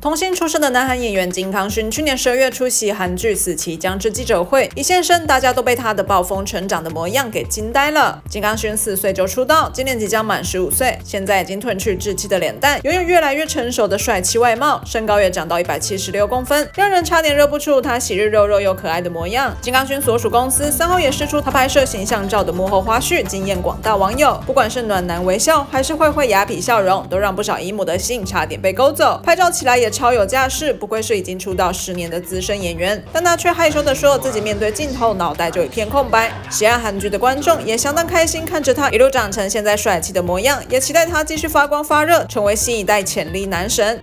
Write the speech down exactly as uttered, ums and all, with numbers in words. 童星出身的南韩演员金康勋去年十二月出席韩剧《死期将至》记者会，一现身，大家都被他的暴风成长的模样给惊呆了。金康勋四岁就出道，今年即将满十五岁，现在已经褪去稚气的脸蛋，拥有越来越成熟的帅气外貌，身高也长到一百七十六公分，让人差点认不出他昔日肉肉又可爱的模样。金康勋所属公司三号也释出他拍摄形象照的幕后花絮，惊艳广大网友。不管是暖男微笑，还是坏坏雅痞笑容，都让不少姨母的心差点被勾走。拍照起来也 超有架势，不愧是已经出道十年的资深演员，但他却害羞的说自己面对镜头脑袋就一片空白。喜爱韩剧的观众也相当开心，看着他一路长成现在帅气的模样，也期待他继续发光发热，成为新一代潜力男神。